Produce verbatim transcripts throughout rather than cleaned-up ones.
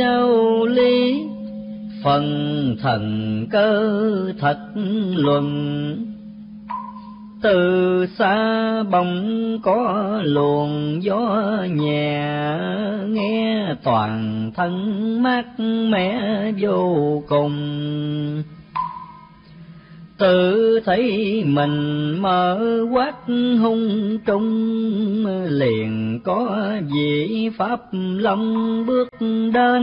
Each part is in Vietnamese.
Châu lý phần thần cơ thật luận, từ xa bỗng có luồng gió nhẹ, nghe toàn thân mát mẻ vô cùng. Tự thấy mình mở quát hung trung, liền có vị Pháp Long bước đến.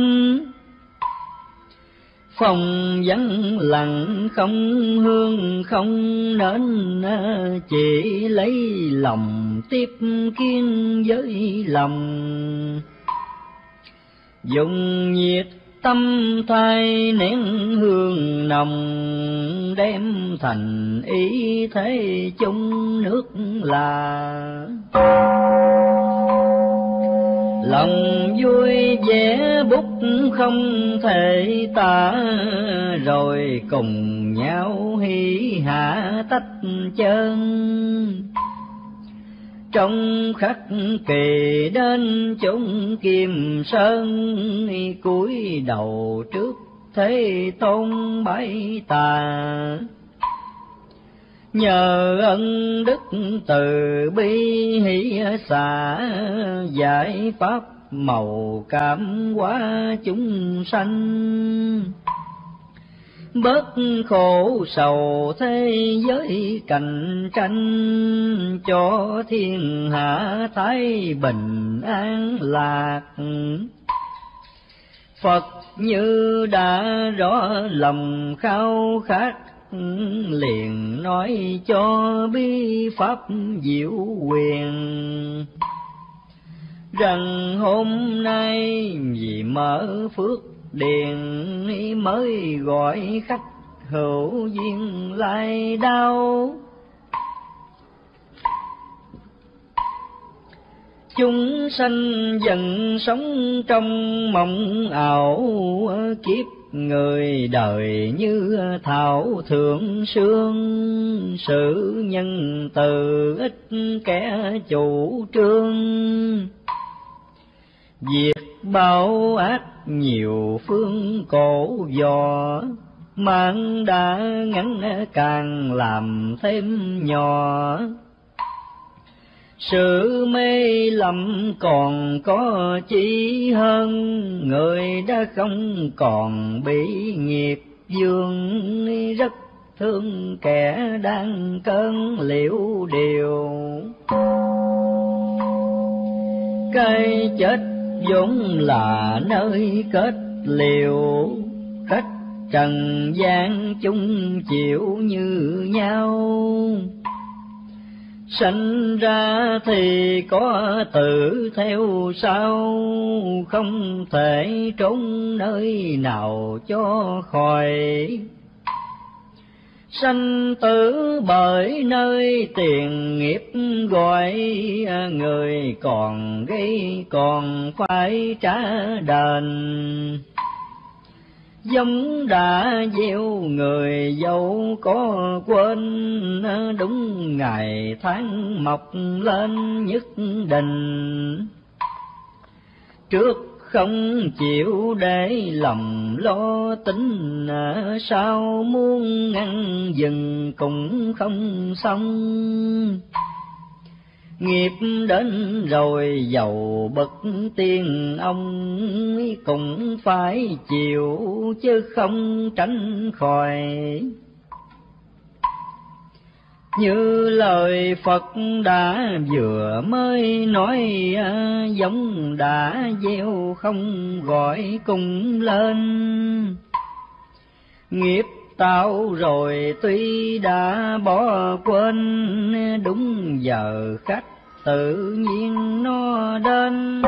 Phòng vắng lặng không hương không nến, chỉ lấy lòng tiếp kiến với lòng. Dùng nhiệt tâm thay nén hương nồng, đem thành ý thế chung nước là. Lòng vui vẻ bút không thể tả, rồi cùng nhau hỉ hạ tách chân. Trong khắc kỳ đến chúng Kim Sơn, cúi đầu trước Thế Tôn bái tà. Nhờ ân đức từ bi hỷ xả, giải pháp màu cảm hóa chúng sanh. Bớt khổ sầu thế giới cạnh tranh, cho thiên hạ thái bình an lạc. Phật như đã rõ lòng khao khát, liền nói cho bi pháp diệu quyền. Rằng hôm nay vì mở phước điền, mới gọi khách hữu duyên lai đau. Chúng sanh dần sống trong mộng ảo, kiếp người đời như thảo thượng sương. Sự nhân từ ít kẻ chủ trương, việc báo ác nhiều phương cổ dò. Mạng đã ngắn càng làm thêm nhỏ, sự mê lầm còn có chí hơn. Người đã không còn bị nghiệp dương, rất thương kẻ đang cơn liễu điều. Cây chết vốn là nơi kết liều, cách trần gian chung chịu như nhau. Sanh ra thì có tự theo sau, không thể trốn nơi nào cho khỏi. Sanh tử bởi nơi tiền nghiệp gọi, người còn gây còn phải trả đền. Giống đã gieo người dẫu có quên, đúng ngày tháng mọc lên nhất định. Trước không chịu để lòng lo tính, sao muốn ngăn dừng cũng không xong. Nghiệp đến rồi giàu bậc tiên ông, cũng phải chịu chứ không tránh khỏi. Như lời Phật đã vừa mới nói, giống đã gieo không gọi cùng lên. Nghiệp tạo rồi tuy đã bỏ quên, đúng giờ khách tự nhiên nó đến.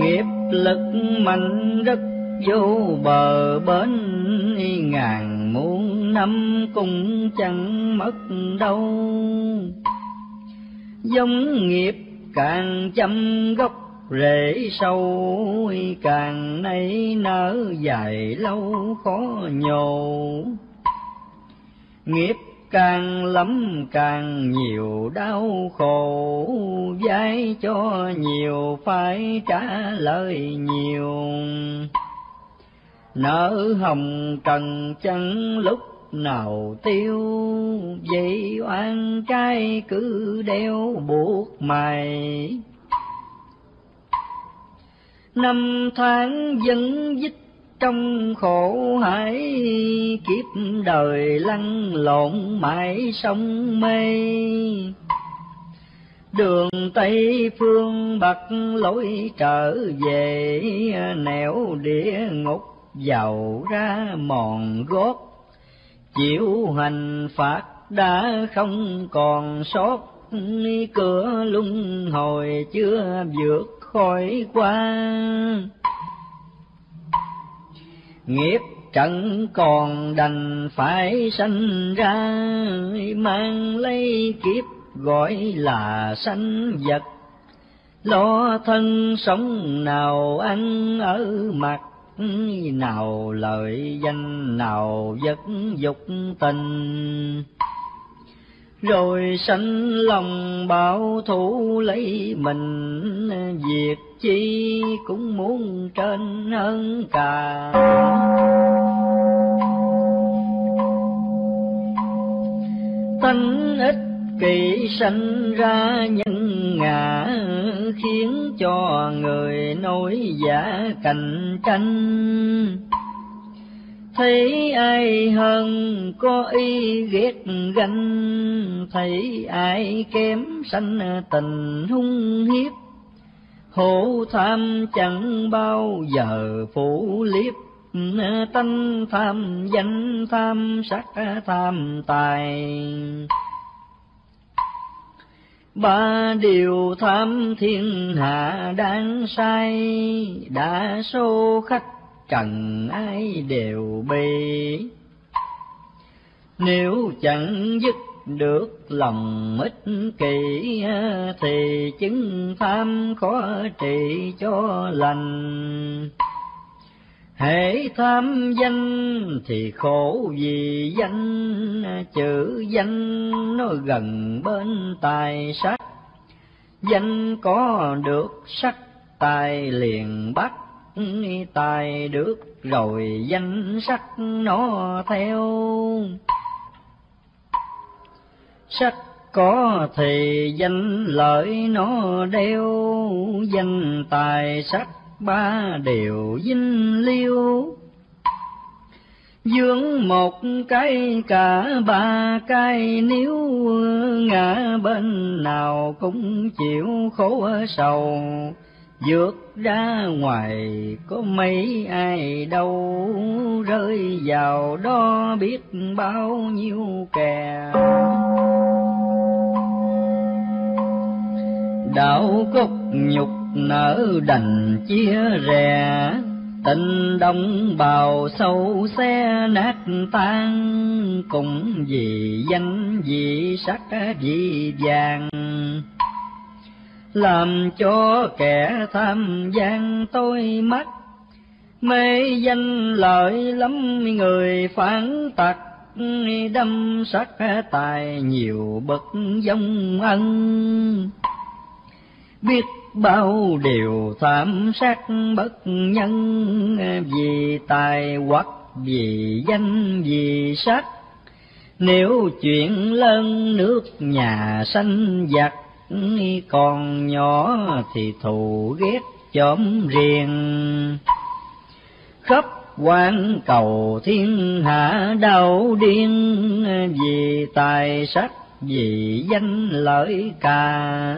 Nghiệp lực mạnh rất vô bờ bến, ngàn muôn năm cũng chẳng mất đâu. Giống nghiệp càng chăm gốc rễ sâu, càng nảy nở dài lâu khó nhổ. Nghiệp càng lắm càng nhiều đau khổ, vay cho nhiều phải trả lời nhiều. Nợ hồng trần chẳng lúc nào tiêu, vậy oan trái cứ đeo buộc mày. Năm tháng vẫn dích trong khổ hải, kiếp đời lăn lộn mãi sông mây. Đường Tây phương Bắc lối trở về, nẻo địa ngục giàu ra mòn gót. Chịu hành phạt đã không còn sót, cửa luân hồi chưa vượt khỏi qua. Nghiệp chẳng còn đành phải sanh ra, mang lấy kiếp gọi là sanh vật. Lo thân sống nào ăn ở mặt, nào lợi danh nào vật dục tình. Rồi sanh lòng bảo thủ lấy mình, việc chi cũng muốn trên hơn cả. Tánh ích kỷ sanh ra nhân ngã, khiến cho người nổi giả cạnh tranh. Thấy ai hơn có ý ghét ganh, thấy ai kém sanh tình hung hiếp. Hổ tham chẳng bao giờ phủ liếp, tánh tham danh tham sắc tham tài. Ba điều tham thiên hạ đáng sai, đa số khách trần ai đều bị. Nếu chẳng dứt được lòng ích kỷ, thì chứng tham khó trị cho lành. Hễ tham danh thì khổ vì danh, chữ danh nó gần bên tài sắc. Danh có được sắc tài liền bắt, tài được rồi danh sắc nó theo. Sắc có thì danh lợi nó đeo, danh tài sắc ba đều dính liêu. Dưỡng một cái cả ba cái níu, ngã bên nào cũng chịu khổ sầu. Vượt ra ngoài có mấy ai đâu, rơi vào đó biết bao nhiêu kẻ. Đạo cốt nhục nở đành chia rẽ, tình đồng bào sâu xé nát tan. Cũng vì danh vì sắc vì vàng, làm cho kẻ tham gian tôi mắt. Mê danh lợi lắm người phản tật, đâm sắc tài nhiều bậc dông ân. Biết bao điều tham sát bất nhân, vì tài hoặc vì danh vì sắc. Nếu chuyện lớn nước nhà sanh giặc, còn nhỏ thì thù ghét chớm riêng. Khắp quan cầu thiên hạ đau điên, vì tài sắc vì danh lợi cả.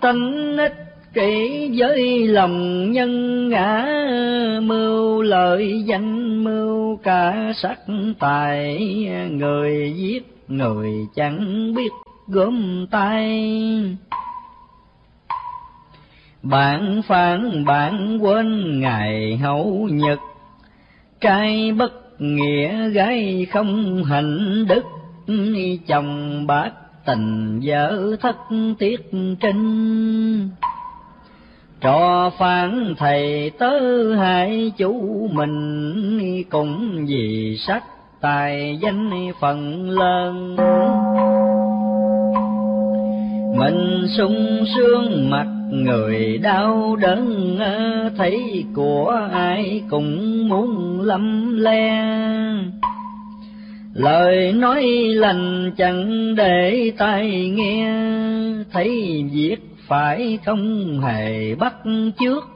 Tánh ích kỷ với lòng nhân ngã, mưu lợi danh mưu cả sắc tài. Người giết người chẳng biết gom tay, bạn phản bạn quên ngày hậu nhật. Trai bất nghĩa gái không hạnh đức, chồng bạc tình vợ thất tiết trinh. Trò phản thầy tớ hại chủ mình, cũng vì sắc tài danh phần lớn. Mình sung sướng mặt người đau đớn, thấy của ai cũng muốn lắm le. Lời nói lành chẳng để tai nghe, thấy việc phải không hề bắt chước.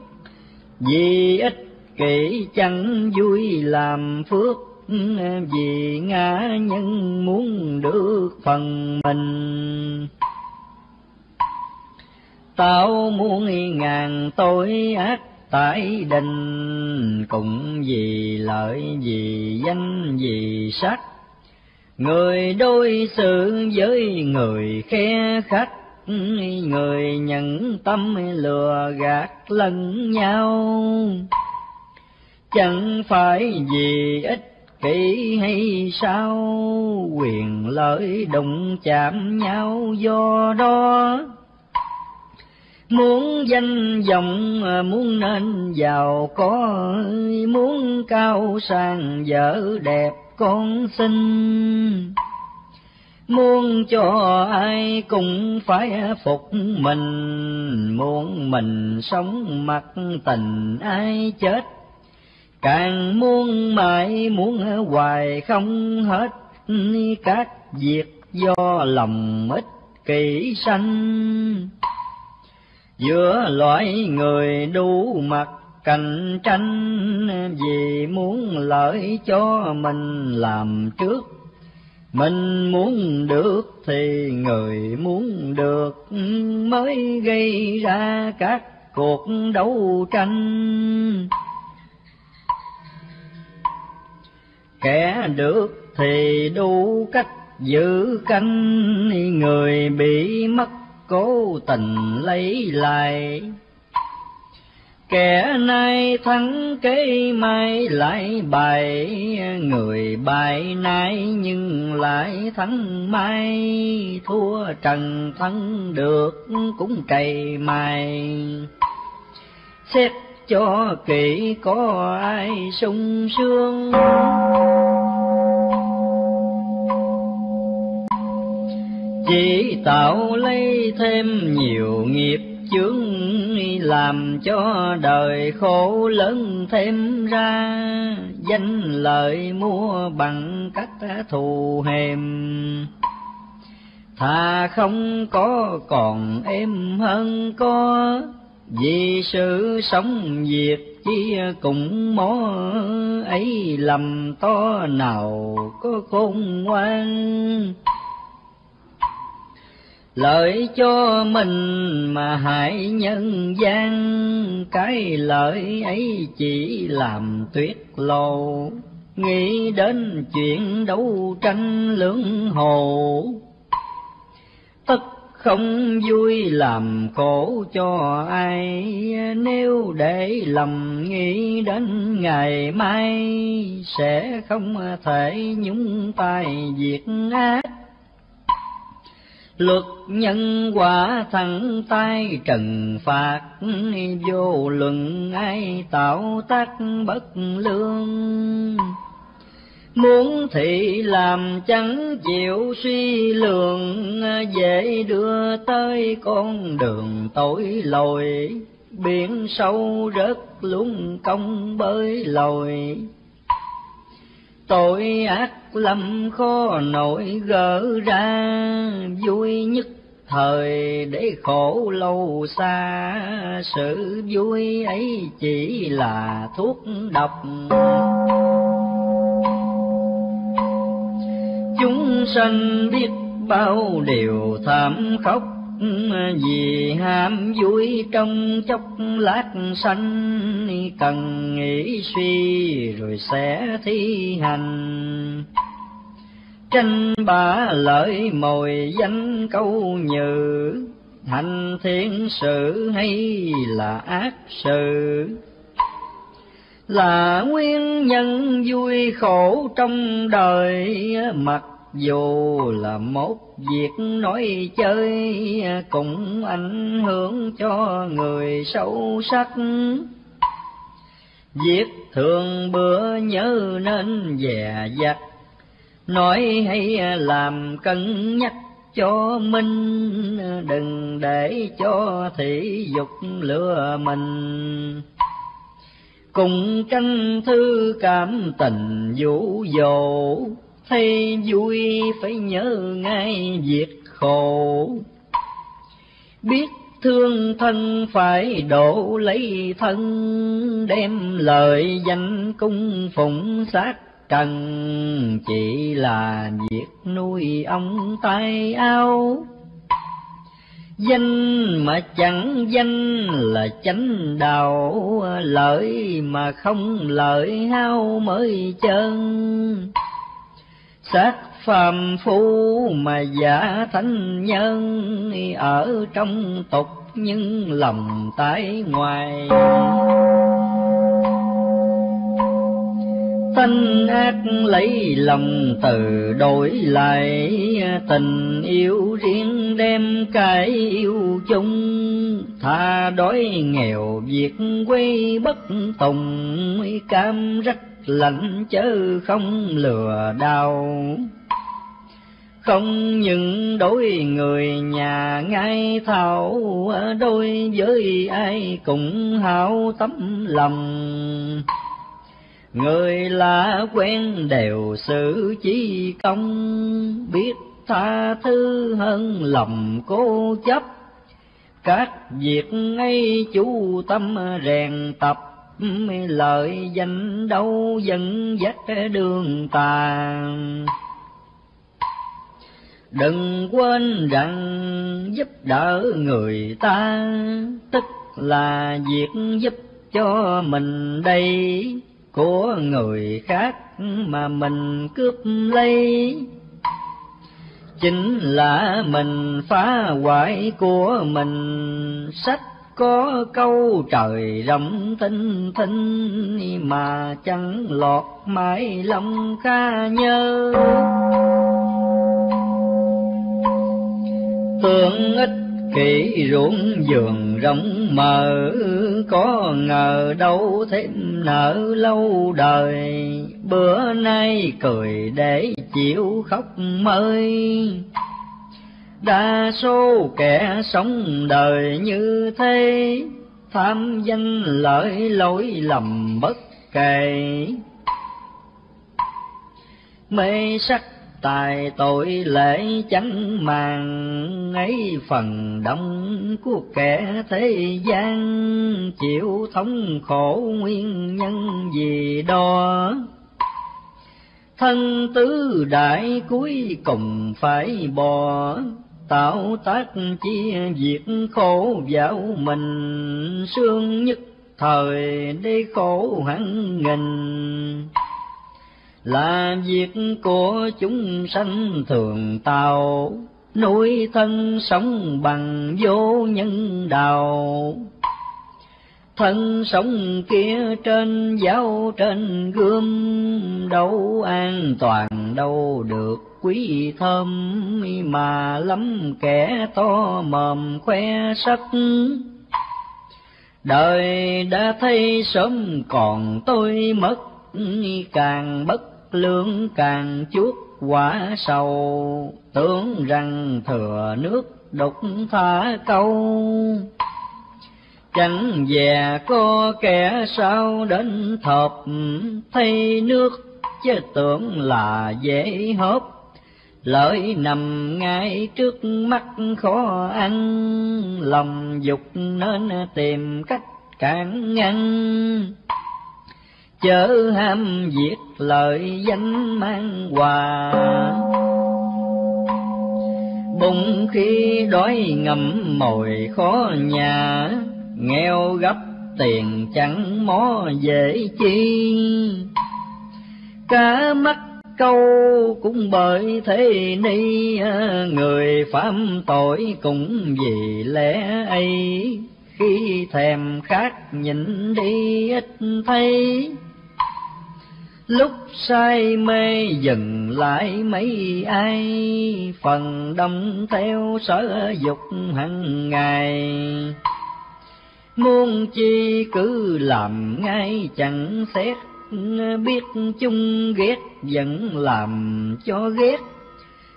Vì ích kỷ chẳng vui làm phước, vì ngã nhân muốn được phần mình. Tao muốn ngàn tội ác tại đình, cũng vì lợi vì danh vì sắc. Người đối xử với người khe khách, người nhẫn tâm lừa gạt lẫn nhau. Chẳng phải vì ích kỷ hay sao, quyền lợi đụng chạm nhau do đó. Muốn danh vọng muốn nên giàu có, muốn cao sang vợ đẹp con xin. Muốn cho ai cũng phải phục mình, muốn mình sống mặc tình ai chết. Càng muốn mãi muốn hoài không hết, các việc do lòng ích kỷ sanh. Giữa loại người đủ mặt cạnh tranh, vì muốn lợi cho mình làm trước. Mình muốn được thì người muốn được, mới gây ra các cuộc đấu tranh. Kẻ được thì đủ cách giữ cánh, người bị mất cố tình lấy lại. Kẻ nay thắng kế mai lại bại, người bại nay nhưng lại thắng mai. Thua trần thắng được cũng cày mài, xét cho kỹ có ai sung sướng. Chỉ tạo lấy thêm nhiều nghiệp chướng, làm cho đời khổ lớn thêm ra. Danh lợi mua bằng cách thù hèm, thà không có còn êm hơn có. Vì sự sống việc chi cũng mó, ấy lầm to nào có khôn ngoan. Lợi cho mình mà hại nhân gian, cái lợi ấy chỉ làm tuyệt lộ. Nghĩ đến chuyện đấu tranh lưỡng hồ, tất không vui làm khổ cho ai. Nếu để lầm nghĩ đến ngày mai, sẽ không thể nhúng tay việc ác. Luật nhân quả thẳng tay trừng phạt, vô luận ai tạo tác bất lương. Muốn thì làm chẳng chịu suy lường, dễ đưa tới con đường tội lỗi. Biển sâu rớt luôn công bơi lội, tội ác lắm khó nổi gỡ ra. Vui nhất thời để khổ lâu xa, sự vui ấy chỉ là thuốc độc. Chúng sanh biết bao điều thảm khốc, vì ham vui trong chốc lát sanh. Cần nghĩ suy rồi sẽ thi hành, tranh bá lợi mồi danh câu nhự. Hành thiện sự hay là ác sự, là nguyên nhân vui khổ trong đời. Mặc dù là một việc nói chơi, cũng ảnh hưởng cho người sâu sắc. Việc thường bữa nhớ nên dè dặt, nói hay làm cân nhắc cho minh, đừng để cho thị dục lừa mình. Cùng canh thư cảm tình vũ dỗ, thấy vui phải nhớ ngay việc khổ. Biết thương thân phải đổ lấy thân, đem lời danh cung phụng xác trần, chỉ là việc nuôi ông tay áo. Danh mà chẳng danh là chánh đạo, lợi mà không lợi hao mới chân. Xác phàm phu mà giả thánh nhân, ở trong tục nhưng lòng tại ngoài. Tánh ác lấy lòng từ đổi lại, tình yêu riêng đem cái yêu chung. Tha đói nghèo việc quê bất tùng, cam rách lạnh chớ không lừa đảo. Không những đối người nhà ngay thảo, đối với ai cũng hảo tấm lòng. Người lạ quen đều xử chí công, biết tha thứ hơn lòng cố chấp. Các việc ấy chú tâm rèn tập, lợi danh đâu dẫn dắt đường tà. Đừng quên rằng giúp đỡ người ta, tức là việc giúp cho mình đây. Của người khác mà mình cướp lấy, chính là mình phá hoại của mình. Sách có câu trời rộng thinh thinh, mà chẳng lọt mãi lòng ca nhớ. Tưởng ít kỹ ruộng vườn rộng mờ, có ngờ đâu thêm nợ lâu đời. Bữa nay cười để chịu khóc mới, đa số kẻ sống đời như thế. Tham danh lợi lỗi lầm bất kể, mê sắc tài tội lễ chẳng màng. Ấy phần đông của kẻ thế gian, chịu thống khổ nguyên nhân gì đó. Thân tứ đại cuối cùng phải bỏ, tạo tác chia việc khổ vào mình. Sương nhất thời để khổ hẳn nghìn, là việc của chúng sanh thường tạo. Nuôi thân sống bằng vô nhân đạo, thân sống kia trên giáo trên gươm. Đâu an toàn đâu được quý thơm, mà lắm kẻ to mồm khoe sắc. Đời đã thấy sớm còn tôi mất, càng bất lương càng chuốc quả sầu. Tưởng rằng thừa nước đục thả câu, chẳng dè có kẻ sao đến thợp. Thấy nước chứ tưởng là dễ hớp, lợi nằm ngay trước mắt khó ăn. Lòng dục nên tìm cách cản ngăn, chớ ham việc lợi danh mang quà. Bụng khi đói ngậm mồi khó nhà, nghèo gấp tiền chẳng mó dễ chi. Cá mắc câu cũng bởi thế ni, người phạm tội cũng vì lẽ ấy. Khi thèm khát nhịn đi ít thấy, lúc say mê dừng lại mấy ai. Phần đông theo sở dục hằng ngày, muốn chi cứ làm ngay chẳng xét. biết chung ghét vẫn làm cho ghét,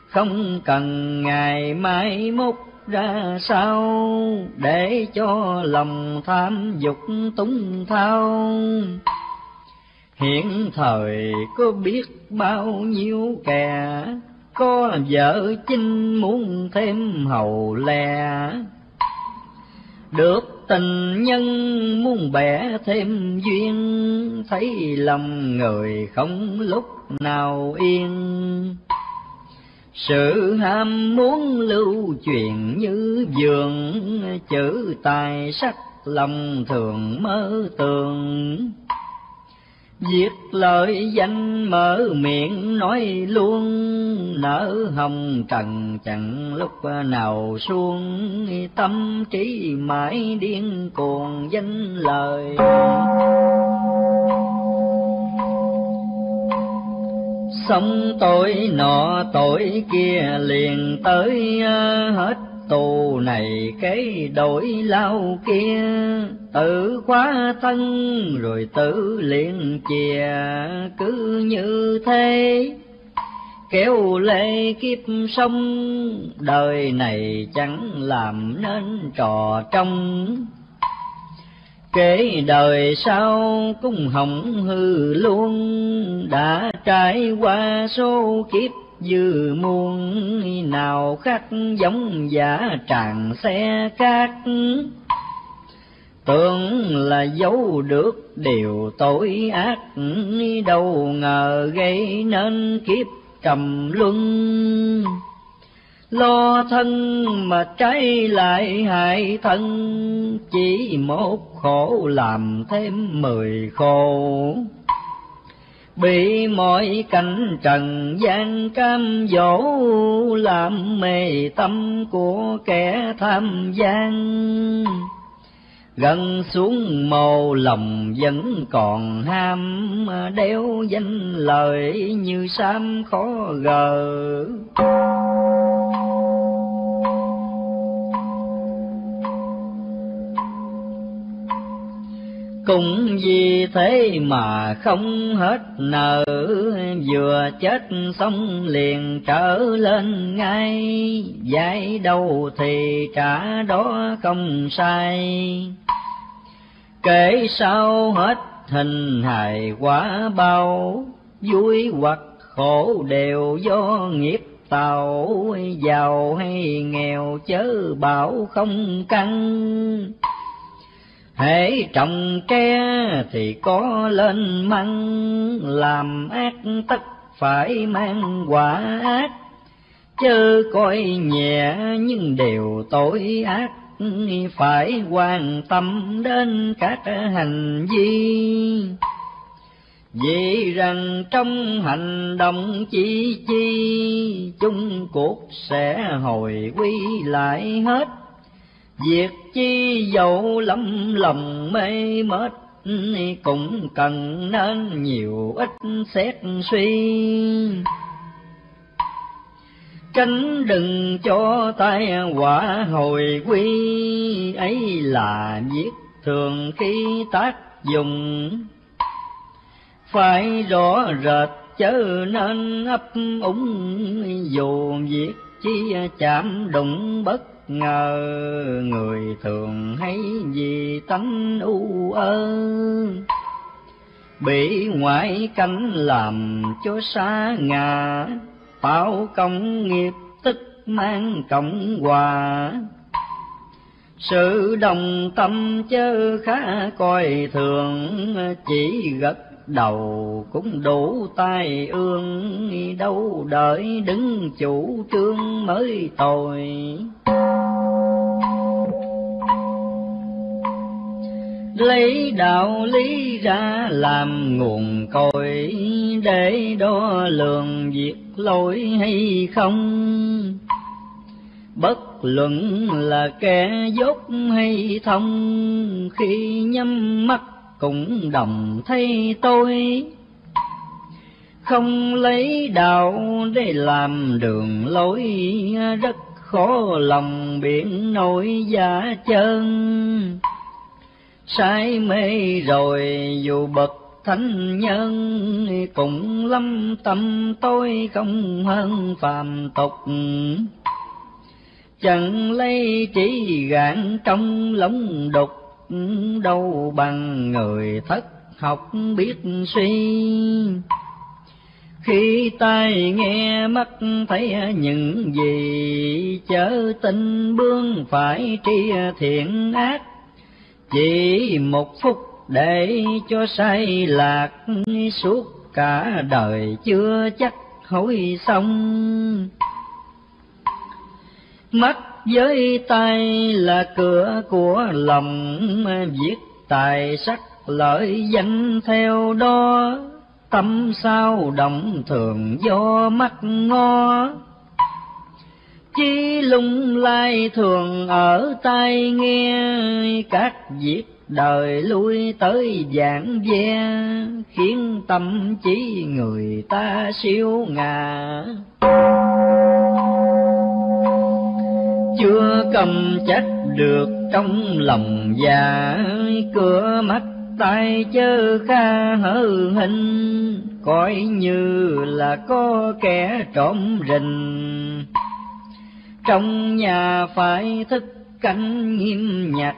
không cần ngày mai mốt ra sao để cho lòng tham dục túng thao. Hiện thời có biết bao nhiêu kẻ, có vợ chinh muốn thêm hầu lè, được tình nhân muốn bẻ thêm duyên, thấy lòng người không lúc nào yên. Sự ham muốn lưu truyền như vườn, chữ tài sắc lòng thường mơ tường, viết lời danh mở miệng nói luôn, nở hồng trần chẳng lúc nào xuống, tâm trí mãi điên cuồng danh lời. Sống tội nọ tội kia liền tới, hết tù này cái đổi lao kia, tự quá thân rồi tự liền chìa, cứ như thế kéo lê kiếp sống, đời này chẳng làm nên trò trong, kể đời sau cũng hỏng hư luôn, đã trải qua số kiếp dư muôn, nào khác giống giả tràn xe cát, tưởng là giấu được điều tội ác, đâu ngờ gây nên kiếp trầm luân. Lo thân mà trái lại hại thân, chỉ một khổ làm thêm mười khổ, bị mọi cảnh trần gian cam dỗ, làm mê tâm của kẻ tham gian, gần xuống mồ lòng vẫn còn ham, đeo danh lời như sam khó gờ. Cũng vì thế mà không hết nợ, vừa chết xong liền trở lên ngay, giải đâu thì trả đó không sai, kể sau hết hình hài quá bao, vui hoặc khổ đều do nghiệp tạo, giàu hay nghèo chớ bảo không căng, hễ trồng tre thì có lên măng, làm ác tất phải mang quả ác, chớ coi nhẹ những điều tội ác, phải quan tâm đến các hành vi, vì rằng trong hành động chi chi chung cuộc sẽ hồi quy lại hết, việc chi dẫu lắm lòng mê mệt, cũng cần nên nhiều ít xét suy, tránh đừng cho tai họa hồi quy, ấy là việc thường khi tác dụng, phải rõ rệt chớ nên ấp úng, dù việc chi chạm đụng bất ngờ, người thường hay vì tánh u ơ, bị ngoại cảnh làm cho xa ngã, tạo công nghiệp tức mang cộng hòa, sự đồng tâm chớ khá coi thường, chỉ gật đầu cũng đủ tai ương, đâu đợi đứng chủ trương mới tồi. Lấy đạo lý ra làm nguồn cội, để đo lường việc lỗi hay không, bất luận là kẻ dốt hay thông, khi nhắm mắt cũng đồng thấy tôi. Không lấy đạo để làm đường lối, rất khó lòng biển nổi giả chân, say mê rồi dù bậc thánh nhân cũng lâm tâm tôi không hơn phàm tục. Chẳng lấy chỉ gạn trong lống đục, đâu bằng người thất học biết suy. Khi tai nghe mắt thấy những gì, chớ tin bướng phải tri thiện ác. Chỉ một phút để cho sai lạc, suốt cả đời chưa chắc hối xong. Mắt với tay là cửa của lòng, viết tài sắc lợi danh theo đó. Tâm sao động thường do mắt ngó, chí lung lai thường ở tai nghe. Các việc đời lui tới vạn ve, khiến tâm trí người ta siêu ngà. Chưa cầm chắc được trong lòng già, cửa mắt tay chớ kha hở hình. Coi như là có kẻ trộm rình, trong nhà phải thức canh nghiêm nhặt.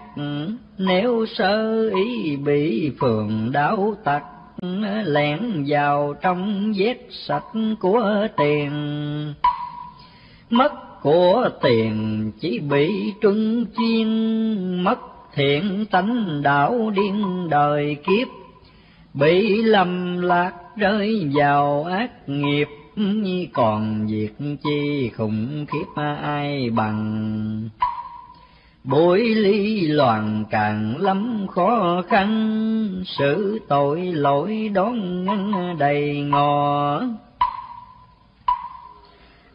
Nếu sơ ý bị phường đảo tặc, lẻn vào trong vét sạch của tiền. Mất của tiền chỉ bị truân chuyên, mất thiện tánh đảo điên đời kiếp. Bị lầm lạc rơi vào ác nghiệp, còn việc chi khủng khiếp ai bằng. Buổi ly loạn càng lắm khó khăn, sự tội lỗi đón ngăn đầy ngò.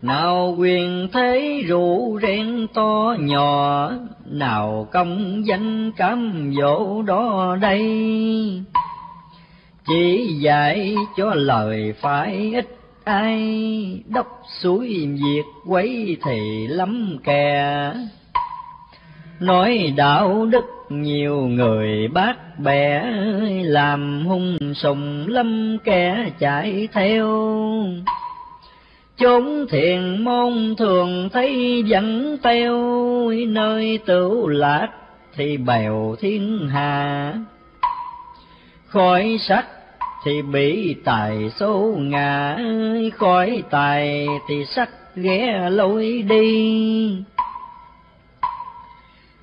Nào quyền thế rủ rèn to nhỏ, nào công danh cám dỗ đó đây. Chỉ dạy cho lời phải ít ai, đốc suối việc quấy thì lắm kè. Nói đạo đức nhiều người bác bẻ, làm hung sùng lắm kẻ chạy theo. Chốn thiền môn thường thấy vẫn teo, nơi tửu lạc thì bèo thiên hà. Khỏi sắc thì bị tài xô ngã, khỏi tài thì sắc ghé lối đi.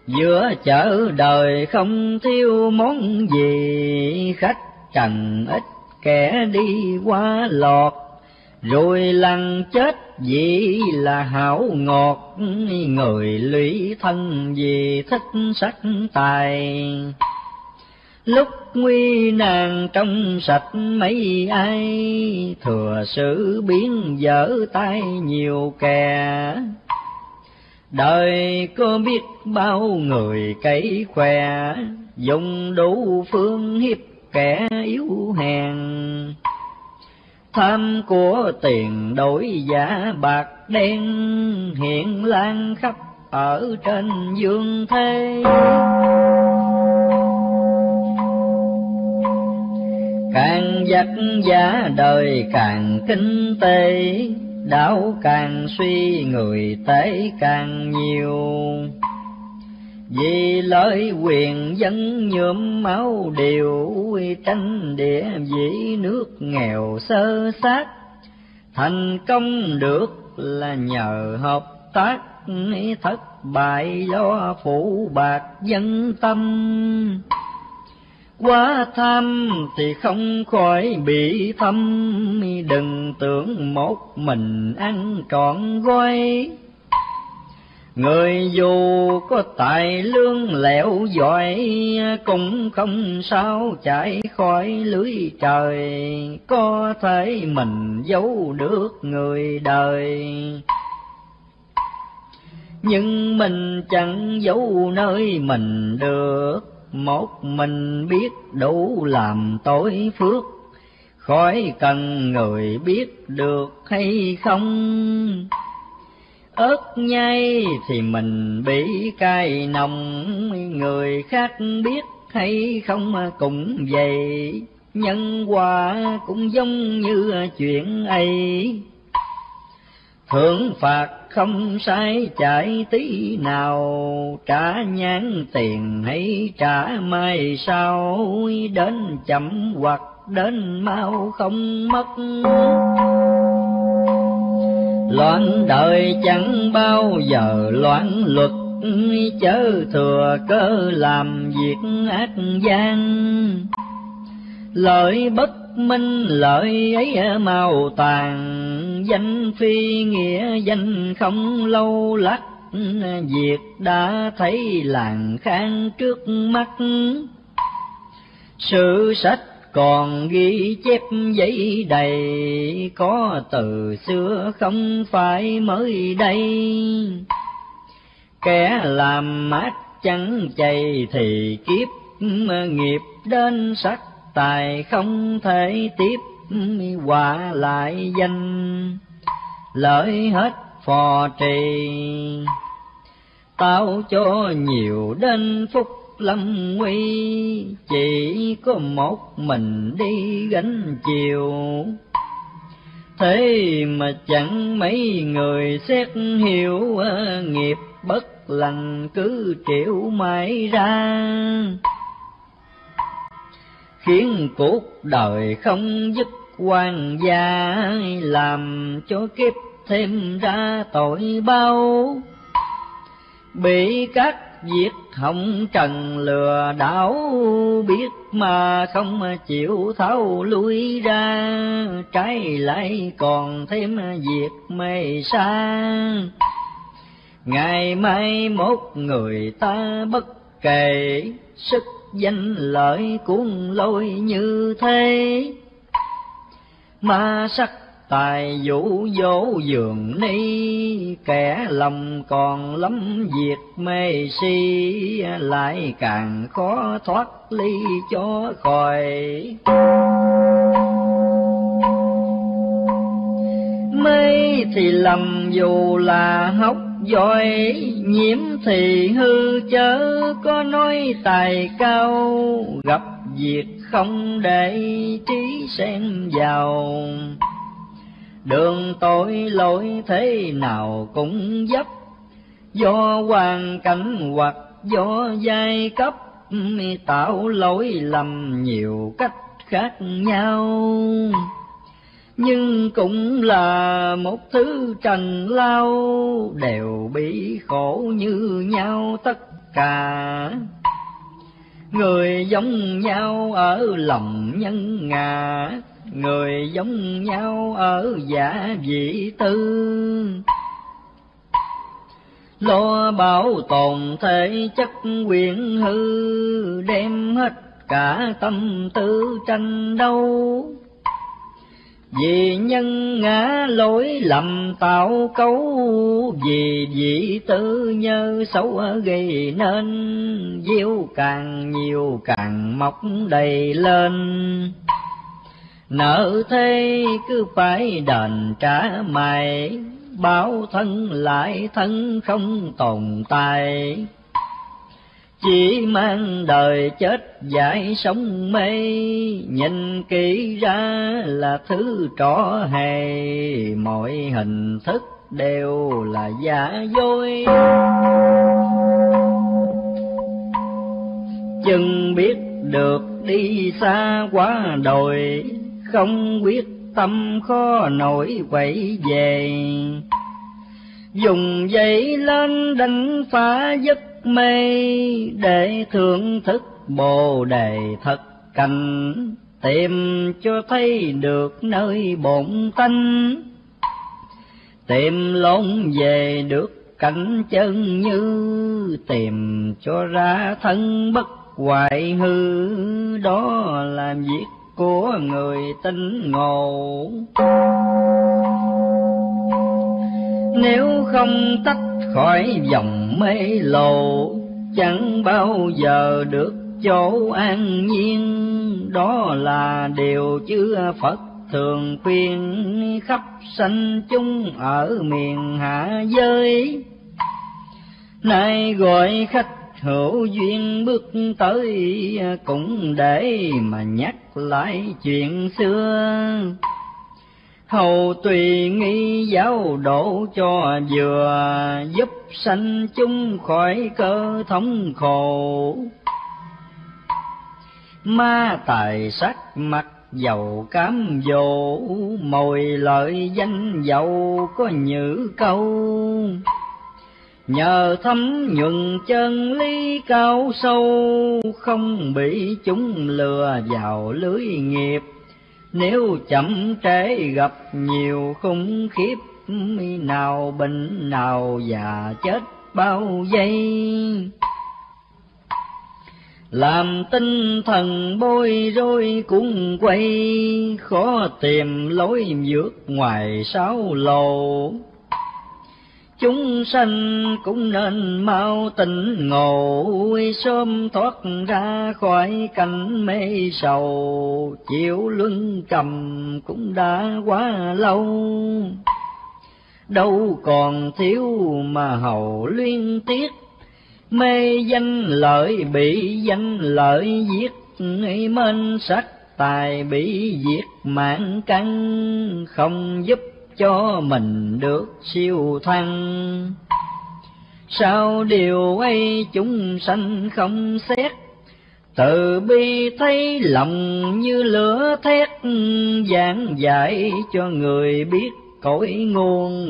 Giữa chợ đời không thiếu món gì, khách trần ít kẻ đi qua lọt. Rồi lằn chết vì là hảo ngọt, người lũy thân vì thích sắc tài. Lúc nguy nàng trong sạch mấy ai, thừa sự biến dở tay nhiều kẻ. Đời có biết bao người cấy khoe, dùng đủ phương hiếp kẻ yếu hèn. Tham của tiền đổi giả bạc đen, hiện lan khắp ở trên dương thế. Càng giặc giả đời càng kinh tế, đảo càng suy người tế càng nhiều. Vì lợi quyền dân nhuộm máu điều, tranh địa dĩ nước nghèo sơ sát. Thành công được là nhờ hợp tác, thất bại do phụ bạc dân tâm. Quá tham thì không khỏi bị thâm, đừng tưởng một mình ăn trọn gói. Người dù có tài lương lẹo giỏi, cũng không sao chạy khỏi lưới trời. Có thể mình giấu được người đời, nhưng mình chẳng giấu nơi mình được. Một mình biết đủ làm tối phước, khỏi cần người biết được hay không. Ớt nhây thì mình bị cay nồng, người khác biết hay không cũng vậy. nhân quả cũng giống như chuyện ấy, thưởng phạt không sai chạy tí nào, trả nhãn tiền hãy trả mai sau, đến chậm hoặc đến mau không mất. Loạn đời chẳng bao giờ loạn luật, chớ thừa cơ làm việc ác gian. Lợi bất minh lợi ấy màu tàn, danh phi nghĩa danh không lâu lắc, việc đã thấy làng khang trước mắt. Sự sách còn ghi chép giấy đầy, có từ xưa không phải mới đây. Kẻ làm mát chẳng chạy thì kiếp, nghiệp đến sắc tài không thể tiếp, quả lại danh lợi hết phò trì. Tao cho nhiều đến phúc lâm nguy, chỉ có một mình đi gánh chiều. Thế mà chẳng mấy người xét hiểu, nghiệp bất lành cứ triệu mãi ra, khiến cuộc đời không dứt oan gia, làm cho kiếp thêm ra tội bao. Bị các việc hồng trần lừa đảo, biết mà không chịu tháo lui ra, trái lại còn thêm việc mê xa. Ngày mai mốt người ta bất kể, sức danh lợi cuốn lôi như thế. Ma sắc tài vũ dỗ dường ni, kẻ lòng còn lắm việc mê si, lại càng khó thoát ly cho khỏi. Mê thì lầm dù là hóc giỏi, nhiễm thì hư chớ có nói tài cao, gặp việc không để trí xem vào, đường tội lỗi thế nào cũng dấp, do hoàn cảnh hoặc do giai cấp, tạo lỗi lầm nhiều cách khác nhau. Nhưng cũng là một thứ trần lao, đều bị khổ như nhau tất cả. Người giống nhau ở lòng nhân ngã, người giống nhau ở giả vị tư. Lo bảo tồn thể chất quyển hư, đem hết cả tâm tư tranh đấu. Vì nhân ngã lỗi lầm tạo cấu, vì vị tư nhơ xấu gây nên, diêu càng nhiều càng mọc đầy lên. Nợ thế cứ phải đền trả mày, báo thân lại thân không tồn tại. Chỉ mang đời chết dại sống mê, nhìn kỹ ra là thứ trò hề, mọi hình thức đều là giả dối. Chừng biết được đi xa quá đồi, không quyết tâm khó nổi quậy về. Dùng dây lên đánh phá giấc mê, để thưởng thức bồ đề thật cảnh, tìm cho thấy được nơi bổn tánh, tìm lộn về được cảnh chân như, tìm cho ra thân bất hoại hư, đó là việc của người tinh ngộ. Nếu không tách khỏi vòng mê lồ, chẳng bao giờ được chỗ an nhiên. Đó là điều chưa Phật thường khuyên khắp sanh chúng ở miền hạ giới. Nay gọi khách hữu duyên bước tới, cũng để mà nhắc lại chuyện xưa. Hầu tùy nghi giáo độ cho vừa, giúp sanh chúng khỏi cơ thống khổ. Ma tài sắc mặt dầu cám dỗ, mồi lợi danh dầu có nhữ câu. Nhờ thấm nhuận chân lý cao sâu, không bị chúng lừa vào lưới nghiệp. Nếu chậm trễ gặp nhiều khủng khiếp, nào bệnh nào già chết bao giây. Làm tinh thần bối rối cũng quay, khó tìm lối vượt ngoài sáu lầu. Chúng sanh cũng nên mau tỉnh ngộ, sớm thoát ra khỏi cảnh mê sầu. Chịu luân cầm cũng đã quá lâu, đâu còn thiếu mà hầu luyên tiếc. Mê danh lợi bị danh lợi giết, mến sắc tài bị diệt mạng căn. Không giúp cho mình được siêu thăng, sao điều ấy chúng sanh không xét. Từ bi thấy lòng như lửa thét, giảng dạy cho người biết cội nguồn,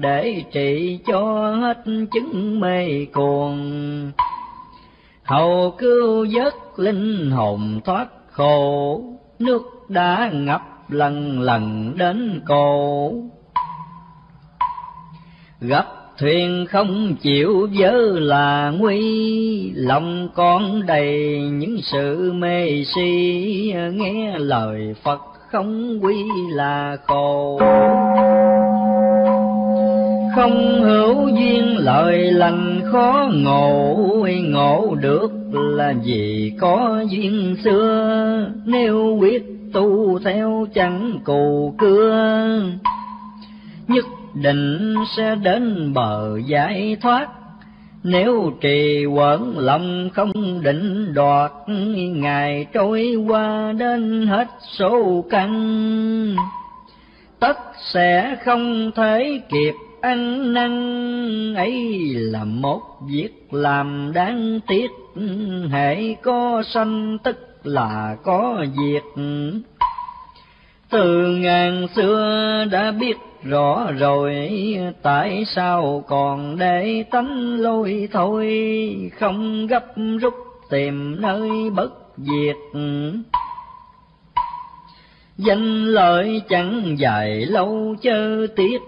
để trị cho hết chứng mê cuồng. Hầu cứu vớt linh hồn thoát khổ, nước đã ngập lần lần đến cổ. Gặp thuyền không chịu vớ là nguy, lòng con đầy những sự mê si. Nghe lời Phật không quy là khổ, không hữu duyên lời lành khó ngộ. Ngộ được là vì có duyên xưa, nếu quyết tu theo chẳng cù cưa. Nhất định sẽ đến bờ giải thoát, nếu trì quẩn lòng không định đoạt. Ngày trôi qua đến hết số căn, tất sẽ không thể kịp ăn năn. Ấy là một việc làm đáng tiếc, hễ có sanh tức là có việc. Từ ngàn xưa đã biết rõ rồi, tại sao còn để tánh lôi thôi. Không gấp rút tìm nơi bất diệt, danh lợi chẳng dài lâu chớ tiếc.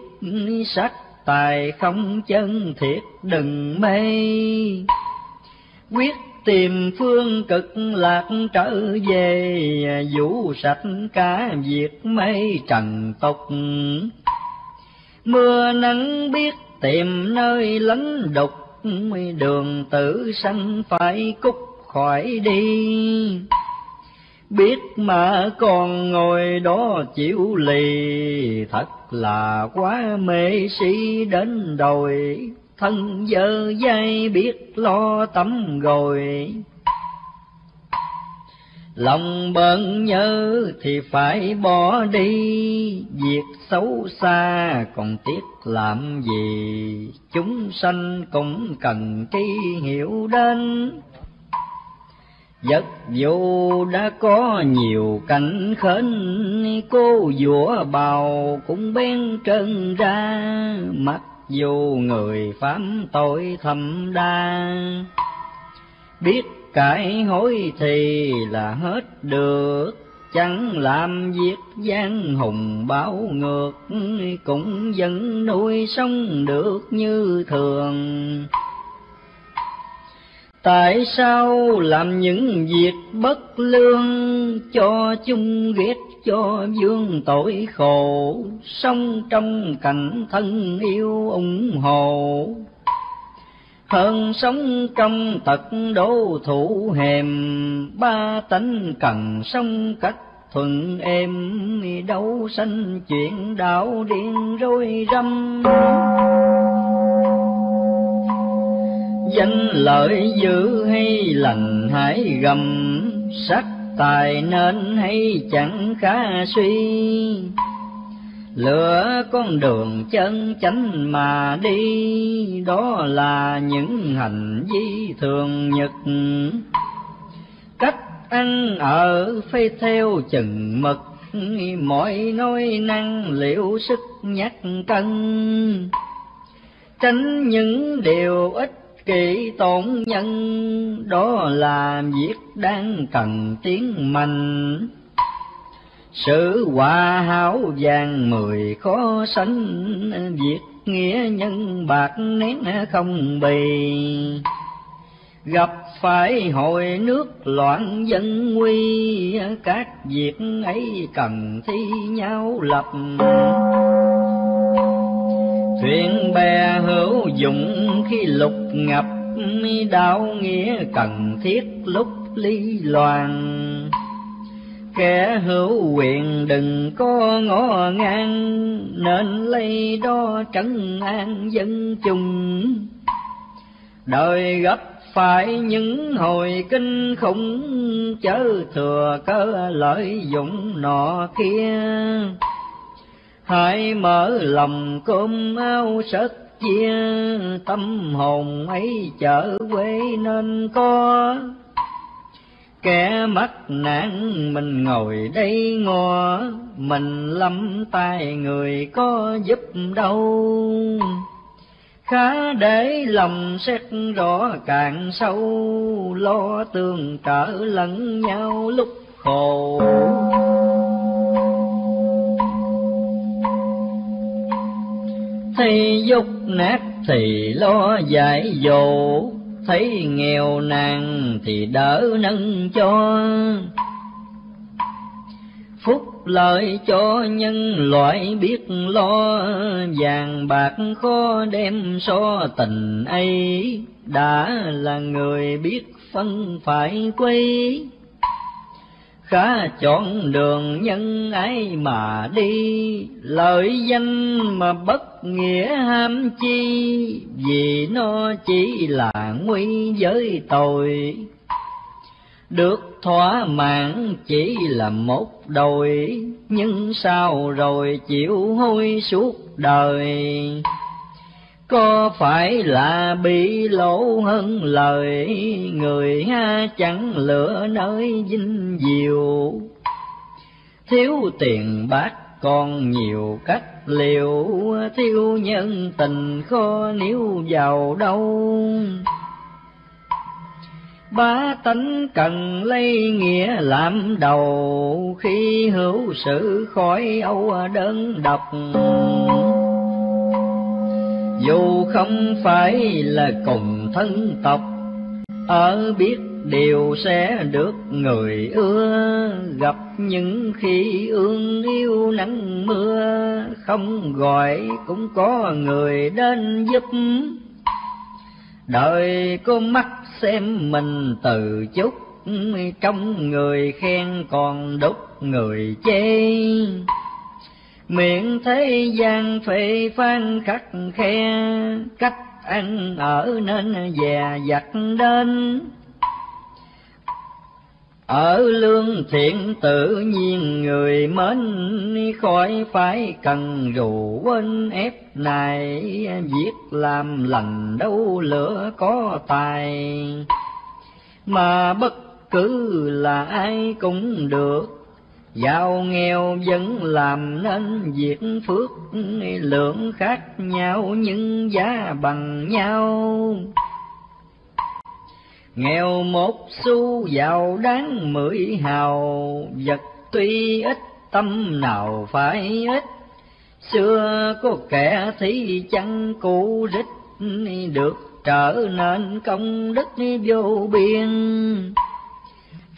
Sắc tài không chân thiệt đừng mê, quyết tìm phương cực lạc trở về. Vũ sạch cả việc mây trần tục, mưa nắng biết tìm nơi lánh đục. Đường tử sanh phải cút khỏi đi, biết mà còn ngồi đó chịu lì. Thật là quá mê si đến đồi, thân giờ dây biết lo tắm rồi. Lòng bận nhớ thì phải bỏ đi, việc xấu xa còn tiếc làm gì. Chúng sanh cũng cần trí hiểu đến, vật dù đã có nhiều cảnh khến. Cô dũa bào cũng bén trơn ra, mắt dù người phạm tội thầm đa. Biết cải hối thì là hết được, chẳng làm việc gian hùng báo ngược. Cũng vẫn nuôi sống được như thường, tại sao làm những việc bất lương. Cho chung ghét cho vương tội khổ, sống trong cảnh thân yêu ủng hộ. Hơn sống trong tật đố thủ hèm, ba tánh cần sống cách thuận êm. Đâu sanh chuyện đạo điên rối râm, danh lợi dữ hay lành hãy gầm, sắc tài nên hay chẳng khá suy. Lựa con đường chân chánh mà đi, đó là những hành vi thường nhật. Cách ăn ở phải theo chừng mực, mọi nói năng liệu sức nhắc cân. Tránh những điều ích kỷ tổn nhân, đó là việc đang cần tiến mạnh. Sự hòa hảo vàng mười khó sánh, việc nghĩa nhân bạc nén không bì. Gặp phải hội nước loạn dân nguy, các việc ấy cần thi nhau lập. Thuyền bè hữu dụng khi lục ngập, đạo nghĩa cần thiết lúc ly loạn. Kẻ hữu quyền đừng có ngó ngang, nên lấy đó trấn an dân chung. Đời gặp phải những hồi kinh khủng, chớ thừa cơ lợi dụng nọ kia. Hãy mở lòng cơm áo sất chia, tâm hồn ấy trở quê nên có. Kẻ mắc nạn mình ngồi đây ngò, mình lắm tay người có giúp đâu. Khá để lòng xét rõ càng sâu, lo tương trợ lẫn nhau lúc khổ. Thấy dốc nát thì lo giải dỗ, thấy nghèo nàng thì đỡ nâng cho. Phúc lợi cho nhân loại biết lo, vàng bạc khó đem so tình ấy, đã là người biết phân phải quý. Khá chọn đường nhân ái mà đi, lợi danh mà bất nghĩa ham chi, vì nó chỉ là nguy với tội. Được thỏa mãn chỉ là một đời, nhưng sao rồi chịu hôi suốt đời. Có phải là bị lỗ hơn lời, người ha chẳng lựa nơi dinh diệu. Thiếu tiền bạc còn nhiều cách liều, thiếu nhân tình khó níu vào đâu. Bá tánh cần lấy nghĩa làm đầu, khi hữu sự khỏi âu đơn độc. Dù không phải là cùng thân tộc, ở biết điều sẽ được người ưa. Gặp những khi ương yêu nắng mưa, không gọi cũng có người đến giúp. Đời có mắt xem mình từ chút, trong người khen còn đúc người chê. Miệng thế gian phê phán khắc khe, cách ăn ở nên dè dặt đến. Ở lương thiện tự nhiên người mến, khỏi phải cần rủ quên ép này. Việc làm lành đâu lửa có tài, mà bất cứ là ai cũng được. Giàu nghèo vẫn làm nên việc phước, lượng khác nhau nhưng giá bằng nhau. Nghèo một xu giàu đáng mười hào, vật tuy ít tâm nào phải ít. Xưa có kẻ thì chẳng cũ rích, được trở nên công đức vô biên.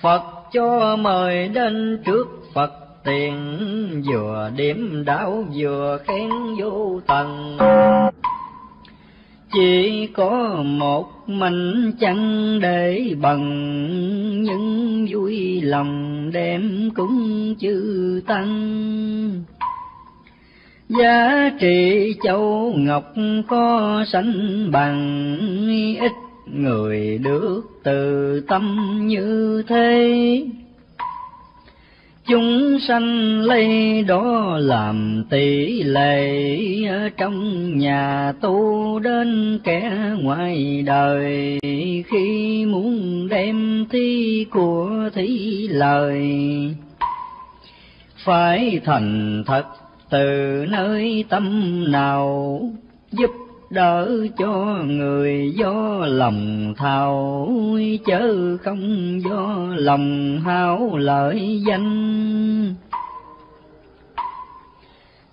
Phật cho mời đến trước Phật tiền, vừa điểm đảo vừa khen vô tận. Chỉ có một mình chẳng để bằng, nhưng vui lòng đem cúng chư tăng. Giá trị châu ngọc có sánh bằng, ít người được từ tâm như thế. Chúng sanh lấy đó làm tỷ lệ, trong nhà tu đến kẻ ngoài đời, khi muốn đem thí của thí lời, phải thành thật từ nơi tâm nào, giúp đỡ cho người do lòng thao, chớ không do lòng háo lợi danh.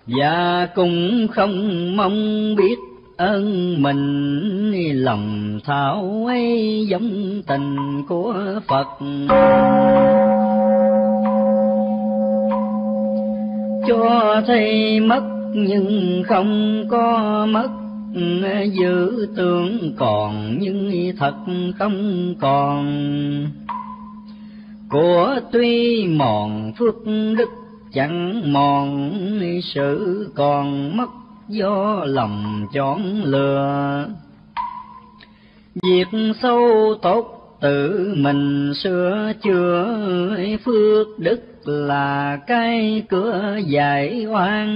Và cũng không mong biết ơn mình, lòng thao ấy giống tình của Phật. Cho thấy mất nhưng không có mất, giữ tưởng còn nhưng thật không còn. Của tuy mòn phước đức chẳng mòn, sự còn mất do lòng chọn lừa. Việc sâu tốt tự mình sửa chữa, phước đức là cái cửa giải oan.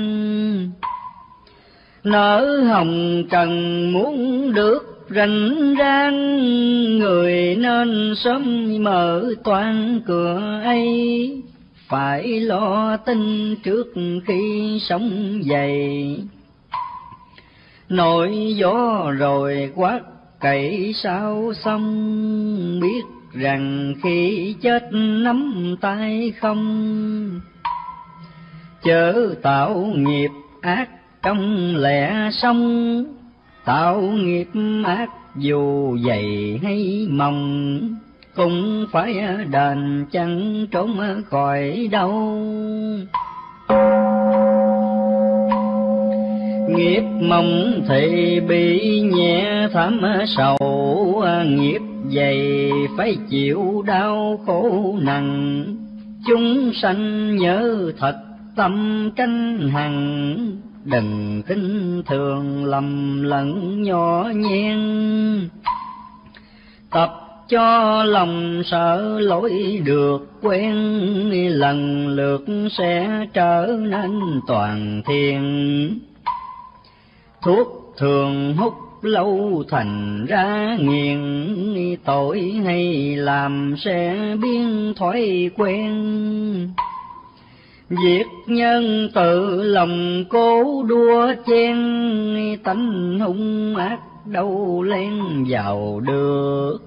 Nở hồng trần muốn được rảnh rang, người nên sớm mở toan cửa ấy, phải lo tin trước khi sống dậy. Nổi gió rồi quát cậy sao xong, biết rằng khi chết nắm tay không. Chớ tạo nghiệp ác công lẽ xong, tạo nghiệp ác dù dày hay mỏng, cũng phải đền chẳng trốn khỏi đâu. Nghiệp mỏng thì bị nhẹ thảm sầu, nghiệp dày phải chịu đau khổ nặng. Chúng sanh nhớ thật tâm tranh hằng, đừng khinh thường lầm lẫn nhỏ nhen. Tập cho lòng sợ lỗi được quen, lần lượt sẽ trở nên toàn thiền. Thuốc thường hút lâu thành ra nghiền, tội hay làm sẽ biến thói quen. Việc nhân tự lòng cố đua chen, tánh hung ác đâu len vào được.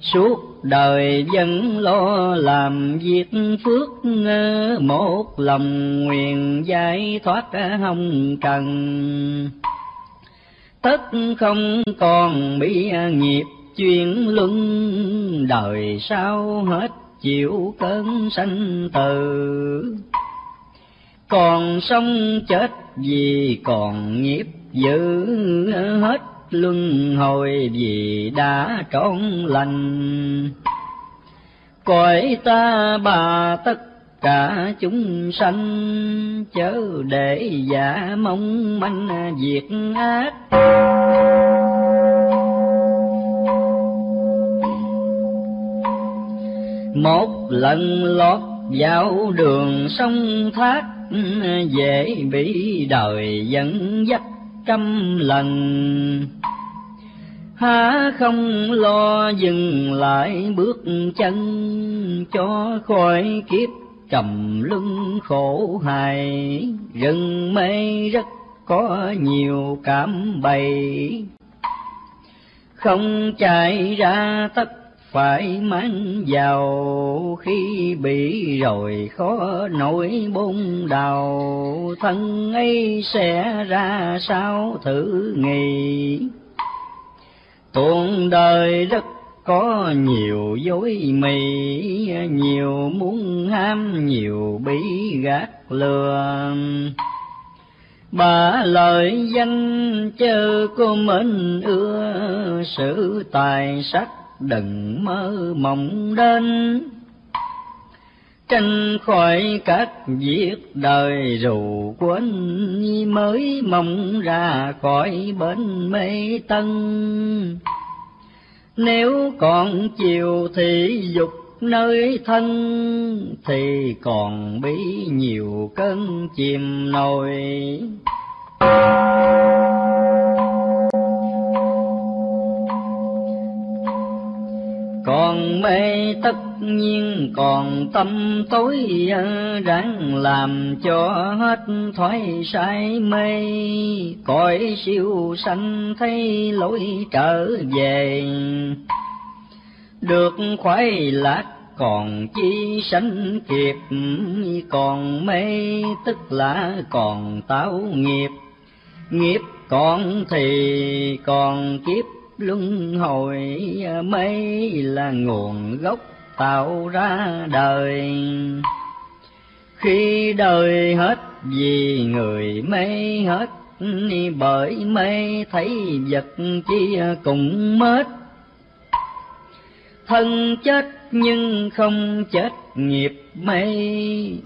Suốt đời vẫn lo làm việc phước, một lòng nguyện giải thoát hồng trần. Tất không còn bị nghiệp chuyển luân, đời sau hết chịu cơn sanh tử. Còn sống chết vì còn nghiệp dữ, hết luân hồi vì đã trọn lành. Cõi ta bà tất cả chúng sanh, chớ để giả mong manh việc ác. Một lần lọt vào đường sông thác, dễ bị đời dẫn dắt trăm lần. Há không lo dừng lại bước chân, cho khỏi kiếp trầm luân khổ hài. Rừng mây rất có nhiều cảm bày, không chạy ra tất phải mang vào. Khi bị rồi khó nổi bôn đầu, thân ấy sẽ ra sao thử nghi. Tuôn đời đất có nhiều dối mì, nhiều muốn ham nhiều bị gạt lừa. Bà lợi danh chớ có mến ưa, sự tài sắc đừng mơ mộng đến. Tránh khỏi các việc đời dù quên, mới mong ra khỏi bến mê tân. Nếu còn chiều thị dục nơi thân, thì còn bí nhiều cơn chìm nổi. Còn mê tất nhiên còn tâm tối, ráng làm cho hết thoái sai mê, cõi siêu sanh thấy lối trở về. Được khoái lạc còn chi sánh kịp, còn mê tức là còn tạo nghiệp, nghiệp còn thì còn kiếp luân hồi. Mê là nguồn gốc tạo ra đời, khi đời hết vì người mê hết, bởi mê thấy vật chi cũng mất. Thân chết nhưng không chết nghiệp mê,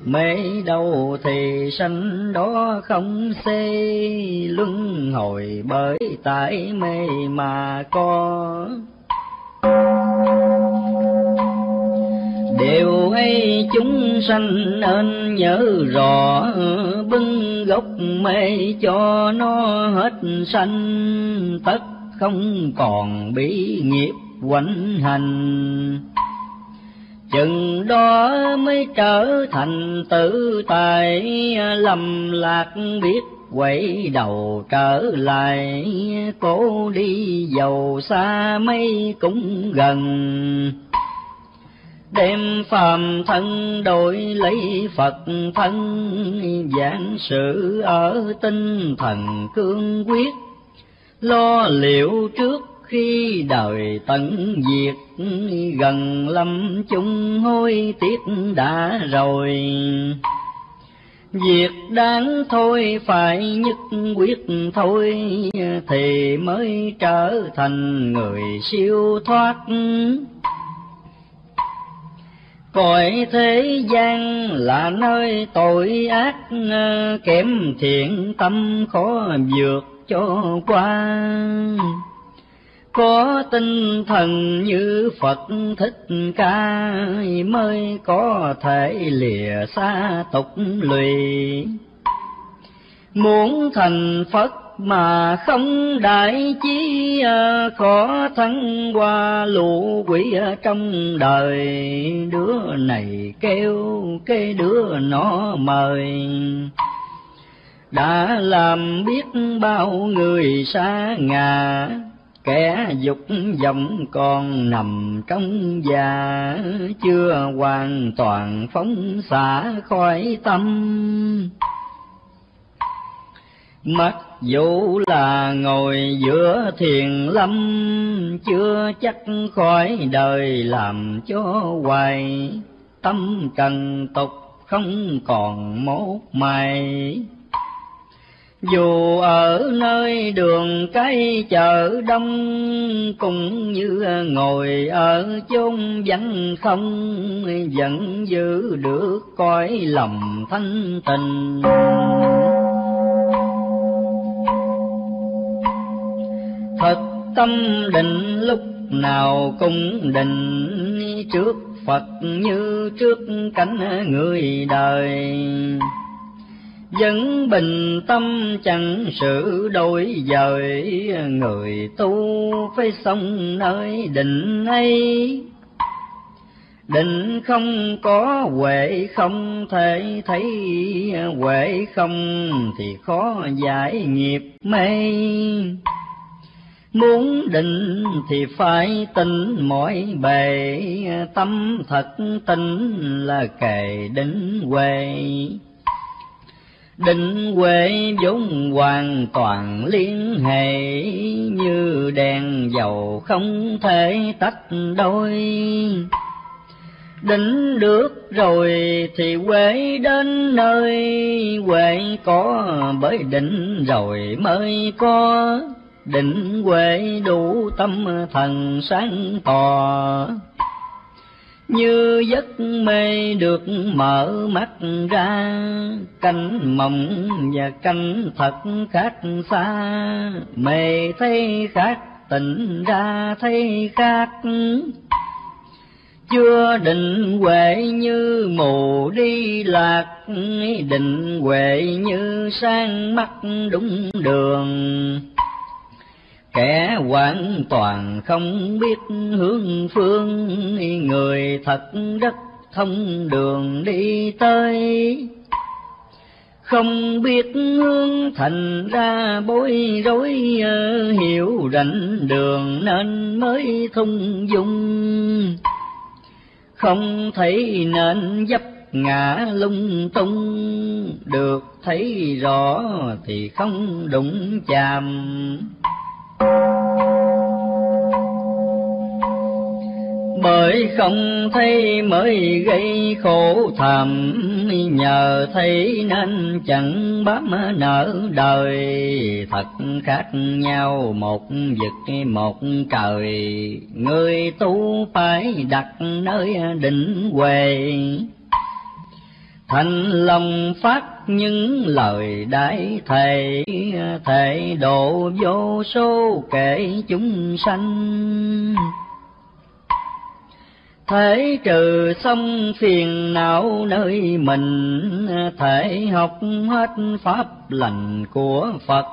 mê đâu thì sanh đó không xê, luân hồi bởi tại mê mà có. Điều ấy chúng sanh nên nhớ rõ, bưng gốc mê cho nó hết sanh, tất không còn bị nghiệp quanh hành. Chừng đó mới trở thành tự tại, lầm lạc biết quay đầu trở lại, cố đi dầu xa mấy cũng gần. Đem phàm thân đổi lấy Phật thân, giảng sự ở tinh thần cương quyết, lo liệu trước khi đời tận diệt. Gần lâm chung hối tiếc đã rồi, việc đáng thôi phải nhất quyết thôi, thì mới trở thành người siêu thoát. Cõi thế gian là nơi tội ác, kém thiện tâm khó vượt cho qua. Có tinh thần như Phật Thích Ca, mới có thể lìa xa tục lụy. Muốn thành Phật mà không đại chí, khó thắng qua lũ quỷ trong đời. Đứa này kêu cái đứa nó mời, đã làm biết bao người sa ngã. Kẻ dục vọng còn nằm trong già, chưa hoàn toàn phóng xả khỏi tâm. Mặc dù là ngồi giữa thiền lâm, chưa chắc khỏi đời làm cho hoài. Tâm trần tục không còn mốt mày, dù ở nơi đường cái chợ đông, cũng như ngồi ở chốn vắng không, vẫn giữ được cõi lòng thanh tịnh. Thật tâm định lúc nào cũng định, trước Phật như trước cánh người đời. Vẫn bình tâm chẳng sự đổi dời, người tu phải sống nơi định ấy. Định không có huệ không thể thấy, huệ không thì khó giải nghiệp mê. Muốn định thì phải tỉnh mỗi bề, tâm thật tỉnh là kề đến huệ. Định huệ vốn hoàn toàn liên hệ, như đèn dầu không thể tách đôi. Định được rồi thì huệ đến nơi, huệ có bởi định rồi mới có. Định huệ đủ tâm thần sáng tỏ, như giấc mê được mở mắt ra. Cánh mộng và cánh thật khác xa, mê thấy khác tỉnh ra thấy khác. Chưa định huệ như mù đi lạc, định huệ như sáng mắt đúng đường. Kẻ hoàn toàn không biết hướng phương, người thật đất thông đường đi tới. Không biết hướng thành ra bối rối, hiểu rảnh đường nên mới thung dung. Không thấy nên dấp ngã lung tung, được thấy rõ thì không đụng chạm. Bởi không thấy mới gây khổ thầm, nhờ thấy nên chẳng bám nở đời. Thật khác nhau một vực một trời, người tu phải đặt nơi định huệ. Thành lòng phát những lời đại thầy, thầy độ vô số kể chúng sanh. Thể trừ xong phiền não nơi mình, thể học hết pháp lành của Phật.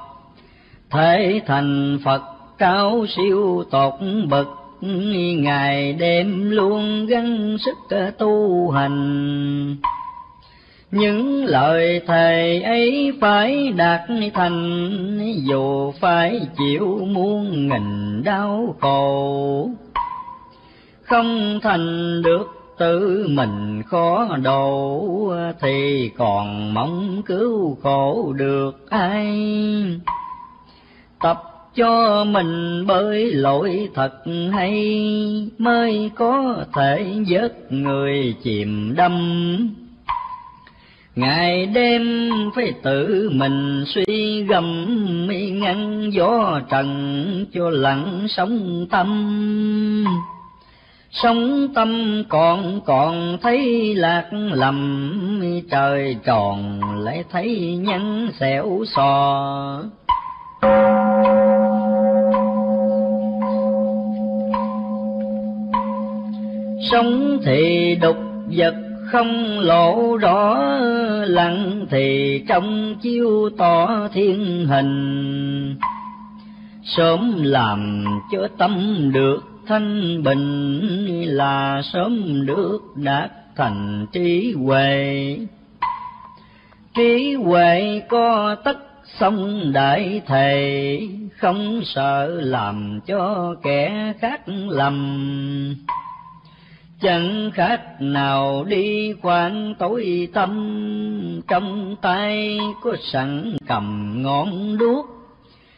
Thể thành Phật cao siêu tột bậc, ngày đêm luôn gắng sức tu hành. Những lời thầy ấy phải đạt thành, dù phải chịu muôn nghìn đau khổ. Không thành được tự mình khó độ, thì còn mong cứu khổ được ai. Tập cho mình bơi lội thật hay, mới có thể vớt người chìm đắm. Ngày đêm phải tự mình suy gẫm, ngăn gió trần cho lặng sống tâm. Sống tâm còn còn thấy lạc lầm, trời tròn lại thấy nhăn xẻo xò. Sống thì đục vật không lộ rõ, lặng thì trong chiếu tỏ thiên hình. Sớm làm cho tâm được thanh bình, là sớm được đạt thành trí huệ. Trí huệ có tất xong đại thầy, không sợ làm cho kẻ khác lầm. Chẳng khác nào đi quán tối tâm, trong tay có sẵn cầm ngọn đuốc,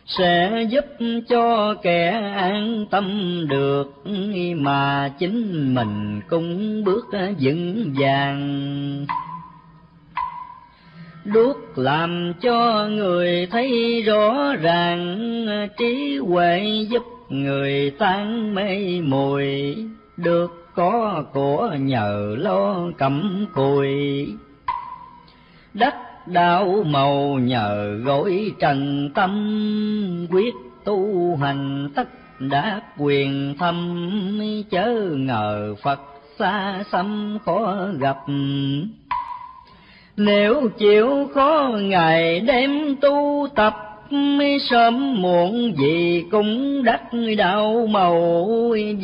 sẽ giúp cho kẻ an tâm được, mà chính mình cũng bước vững vàng. Đuốc làm cho người thấy rõ ràng, trí huệ giúp người tan mê muội, được có của nhờ lo cẩm cùi. Đất đạo màu nhờ gối trần tâm, quyết tu hành tất đã quyền thâm, chớ ngờ Phật xa xăm khó gặp. Nếu chịu khó ngày đêm tu tập, sớm muộn gì cũng đắc đạo màu.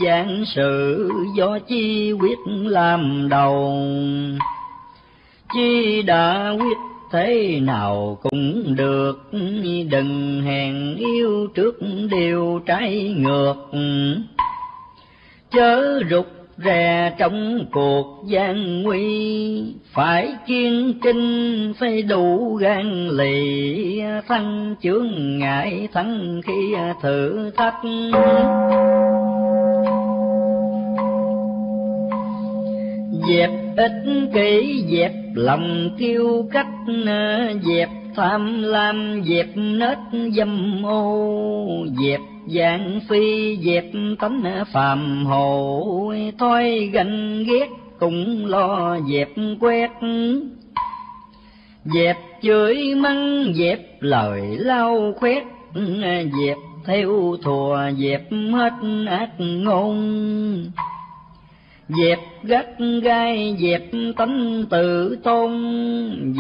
Vạn sự do chi quyết làm đầu, chi đã quyết thế nào cũng được. Đừng hèn yếu trước điều trái ngược, chớ rụt rè trong cuộc gian nguy. Phải kiên trinh phải đủ gan lì, thăng chướng ngại thắng khi thử thách. Dẹp ích kỷ dẹp lòng kiêu cách, dẹp tham lam dẹp nết dâm ô, dẹp dạng phi dẹp tánh phàm hồ. Thôi ganh ghét cũng lo dẹp quét, dẹp chửi mắng dẹp lời lau khoét, dẹp thiêu thùa dẹp hết ác ngôn, dẹp gắt gai dẹp tánh tự tôn,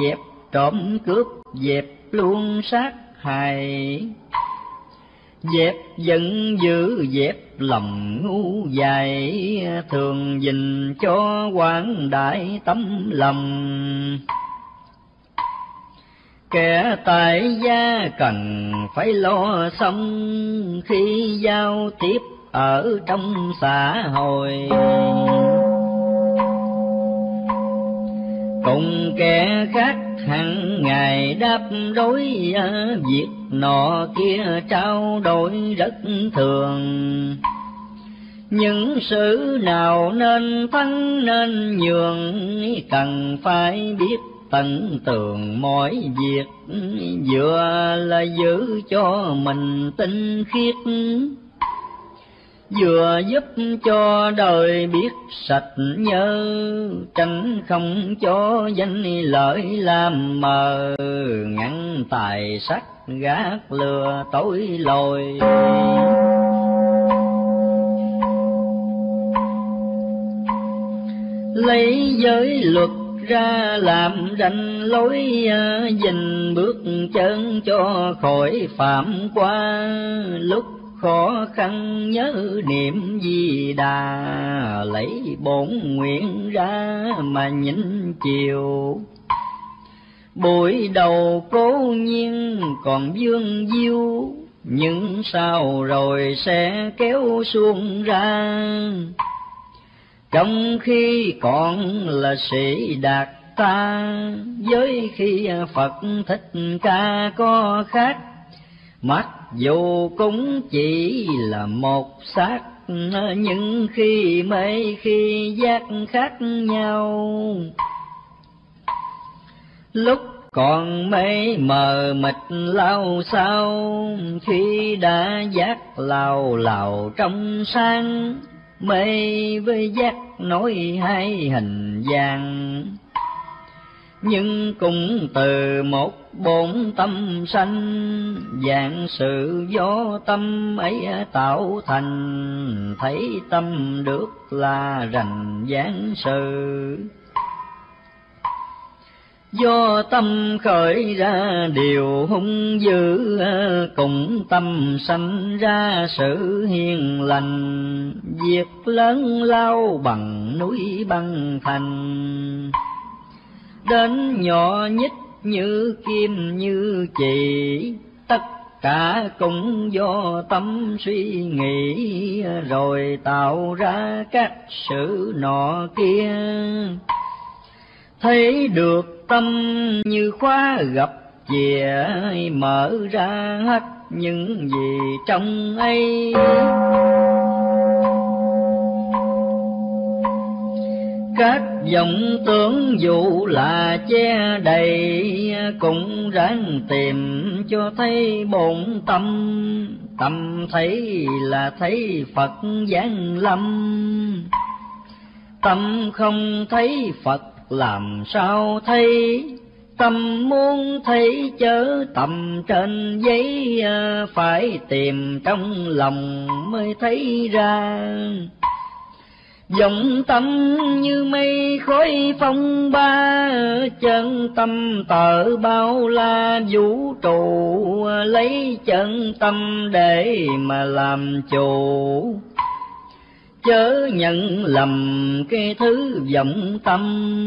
dẹp trộm cướp dẹp luôn sát hại, dẹp giận dữ dẹp lòng ngu dài, thường dình cho quảng đại tấm lòng. Kẻ tại gia cần phải lo xong, khi giao tiếp ở trong xã hội cùng kẻ khác hằng ngày đáp đối, việc nọ kia trao đổi rất thường. Những sự nào nên thắng nên nhường, cần phải biết tận tường mỗi việc, vừa là giữ cho mình tinh khiết, vừa giúp cho đời biết sạch nhớ, tránh không cho danh lợi làm mờ, ngăn tài sắc gác lừa tối lồi. Lấy giới luật ra làm ranh lối, dình bước chân cho khỏi phạm qua, lúc khó khăn nhớ niệm Di Đà, lấy bổn nguyện ra mà nhịn chiều. Buổi đầu cố nhiên còn vương diêu, nhưng sao rồi sẽ kéo xuống ra, trong khi còn là sĩ đạt ta, với khi Phật Thích Ca có khác, mặc dù cũng chỉ là một xác, nhưng khi mê khi giác khác nhau. Lúc còn mê mờ mịt lao sao, khi đã giác lao lào trong sáng, mê với giác nối hai hình dạng, nhưng cũng từ một bổn tâm sanh, dạng sự do tâm ấy tạo thành, thấy tâm được là rành dạng sự. Do tâm khởi ra điều hung dữ, cùng tâm sanh ra sự hiền lành, việc lớn lao bằng núi băng thành, đến nhỏ nhất như kim như chì, tất cả cũng do tâm suy nghĩ, rồi tạo ra các sự nọ kia. Thấy được tâm như khóa gập chìa, mở ra hết những gì trong ấy. Các vọng tưởng dù là che đầy, cũng ráng tìm cho thấy bổn tâm, tâm thấy là thấy Phật giáng lâm, tâm không thấy Phật làm sao thấy, tâm muốn thấy chớ tầm trên giấy, phải tìm trong lòng mới thấy ra. Vọng tâm như mây khói phong ba, chân tâm tợ bao la vũ trụ, lấy chân tâm để mà làm chủ, chớ nhận lầm cái thứ vọng tâm.